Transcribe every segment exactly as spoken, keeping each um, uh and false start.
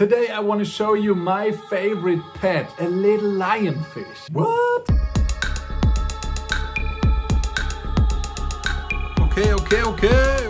Today I want to show you my favorite pet, a little lionfish. What? Okay, okay, okay.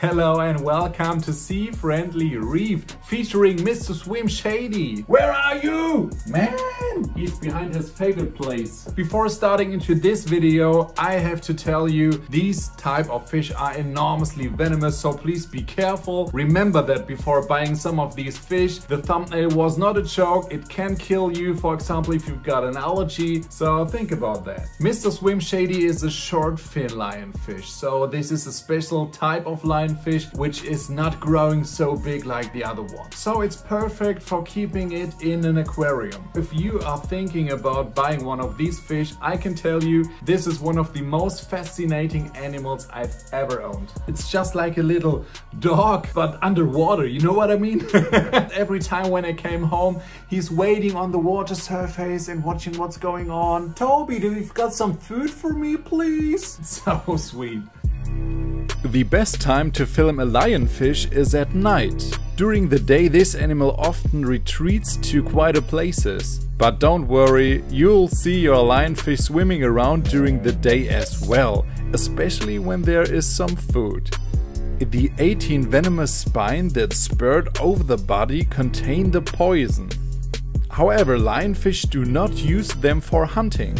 Hello and welcome to Sea Friendly Reef, featuring Mister Swim Shady. Where are you? Man, he's behind his favorite place. Before starting into this video, I have to tell you, these type of fish are enormously venomous, so please be careful. Remember that before buying some of these fish, the thumbnail was not a joke. It can kill you, for example, if you've got an allergy, so think about that. Mister Swim Shady is a short fin lionfish, so this is a special type of lionfish fish which is not growing so big like the other one. So it's perfect for keeping it in an aquarium. If you are thinking about buying one of these fish, I can tell you this is one of the most fascinating animals I've ever owned. It's just like a little dog, but underwater, you know what I mean? Every time when I came home, he's waiting on the water surface and watching what's going on. Toby, do you've got some food for me, please? It's so sweet. The best time to film a lionfish is at night. During the day this animal often retreats to quieter places. But don't worry, you'll see your lionfish swimming around during the day as well, especially when there is some food. The eighteen venomous spines that spurt over the body contain the poison. However, lionfish do not use them for hunting.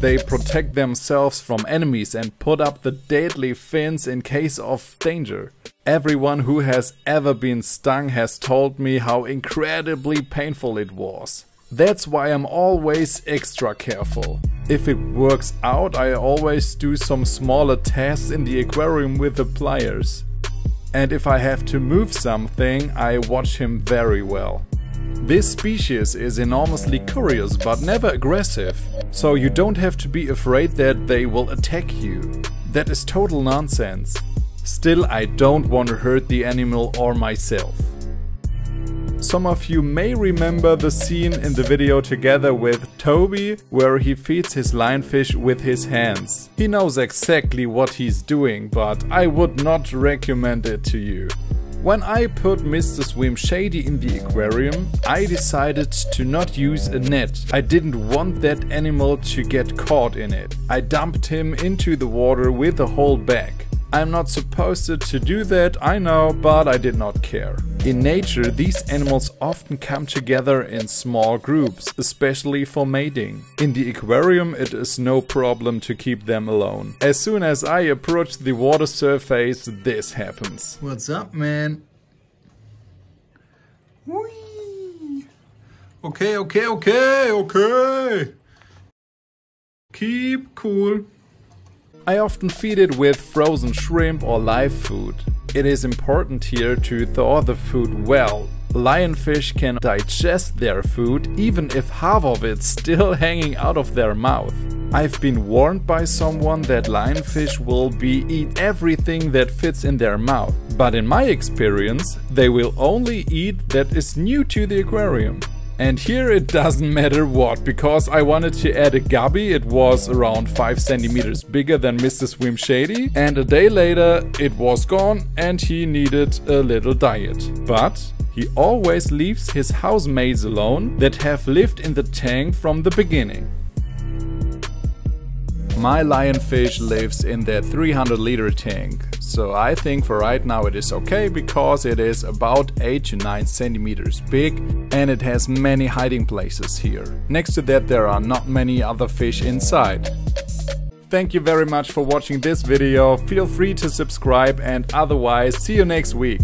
They protect themselves from enemies and put up the deadly fins in case of danger. Everyone who has ever been stung has told me how incredibly painful it was. That's why I'm always extra careful. If it works out, I always do some smaller tasks in the aquarium with the pliers. And if I have to move something, I watch him very well. This species is enormously curious but never aggressive, so you don't have to be afraid that they will attack you. That is total nonsense. Still, I don't want to hurt the animal or myself. Some of you may remember the scene in the video together with Toby where he feeds his lionfish with his hands. He knows exactly what he's doing, but I would not recommend it to you. When I put Mister Swim Shady in the aquarium, I decided to not use a net. I didn't want that animal to get caught in it. I dumped him into the water with a whole bag. I'm not supposed to do that, I know, but I did not care. In nature, these animals often come together in small groups, especially for mating. In the aquarium, it is no problem to keep them alone. As soon as I approach the water surface, this happens. What's up, man? Whee! Okay, okay, okay, okay. Keep cool. I often feed it with frozen shrimp or live food. It is important here to thaw the food well. Lionfish can digest their food even if half of it's still hanging out of their mouth. I've been warned by someone that lionfish will be eat everything that fits in their mouth. But in my experience, they will only eat that is new to the aquarium. And here it doesn't matter what, because I wanted to add a guppy. It was around five centimeters bigger than Mister Swim Shady, and a day later it was gone and he needed a little diet. But he always leaves his housemates alone that have lived in the tank from the beginning. My lionfish lives in that three hundred liter tank, so I think for right now it is okay because it is about eight to nine centimeters big and it has many hiding places here. Next to that there are not many other fish inside. Thank you very much for watching this video, feel free to subscribe and otherwise see you next week.